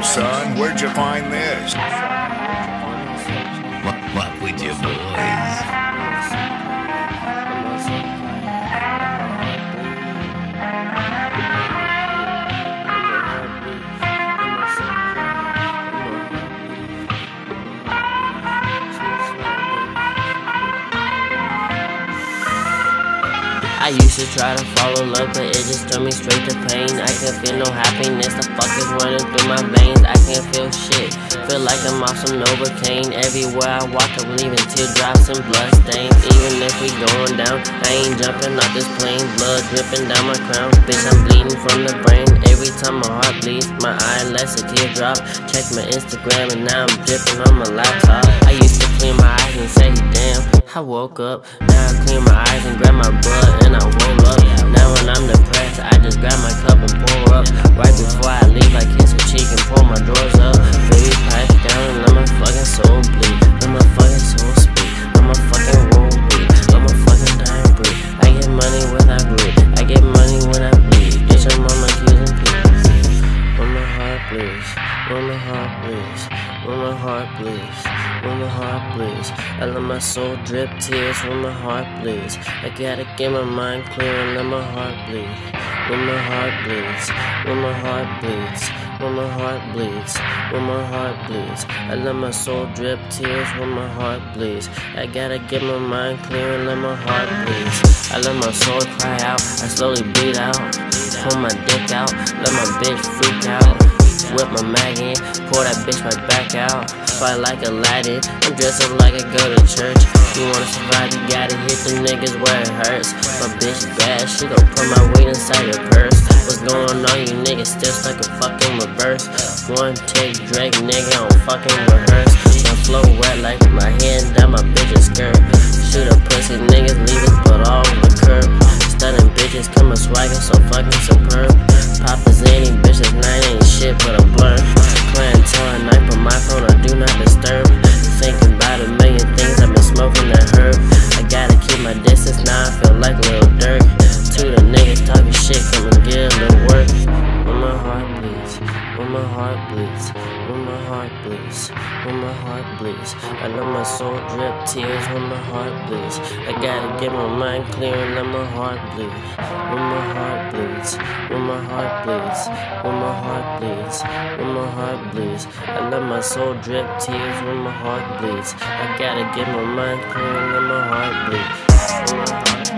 Damn, son, where'd you find this? What with your boys? I used to try to follow love, but it just threw me straight to pain. I can't feel no happiness, the fuck is running through my veins. I can't feel shit, feel like I'm off some Novocaine. Everywhere I walk, I'm leaving teardrops and blood stains. Even if we going down, I ain't jumping off this plane. Blood dripping down my crown, bitch, I'm bleeding from the brain. Every time my heart bleeds, my eye lets a tear drop. Check my Instagram and now I'm dripping on my laptop. I used to clean my eyes and say, damn, I woke up, now I clean my eyes and grab my blood and I roll up. Now when I'm depressed, I just grab my cup and pour up. Right before I leave, I kiss her cheek and pull my drawers up. Baby, pipe down and let my fucking soul bleed. Let my fucking soul speak, let my fucking roll bleed. Let my fucking dime breathe. I get money when I bleed, I get money when I bleed. Bitch, I'm on my Q's and P's. When my heart bleeds, when my heart bleeds, when my heart bleeds. When my heart bleeds, I let my soul drip tears. When my heart bleeds, I gotta get my mind clear and let my heart bleed. When my heart bleeds, when my heart bleeds, when my heart bleeds, when my heart bleeds, I let my soul drip tears. When my heart bleeds, I gotta get my mind clear and let my heart bleed. I let my soul cry out, I slowly bleed out. Pull my dick out, let my bitch freak out. Whip my mag in, pour that bitch right back out. Fight like Aladdin, I'm dressed up like I go to church. You wanna survive, you gotta hit them niggas where it hurts. My bitch bad, she gon' put my weight inside her purse. What's going on, you niggas still stuck in fucking reverse. One take Drake, nigga, I don't fucking rehearse. My flow wet like my hand down my bitch's skirt. Shoot a pussy, niggas leave it, but all on the curb. Stunning bitches, come a swagger, so fucking superb. Pop is any bitches, nine ain't shit but a blur. Clientele at night, but my phone I do not disturb. Thinking about a million things, I've been smoking that herb. I gotta keep my distance, now I feel like Lil Durk. To the niggas talking shit, come and get a little work. When my heart bleeds, when my heart bleeds, when my heart bleeds, when my heart bleeds, I let my soul drip tears. When my heart bleeds, I gotta get my mind clear and let my heart bleed. When my heart bleeds, when my heart bleeds, when my heart bleeds, when my heart bleeds, I let my soul drip tears. When my heart bleeds, I gotta get my mind clear and let my heart bleed.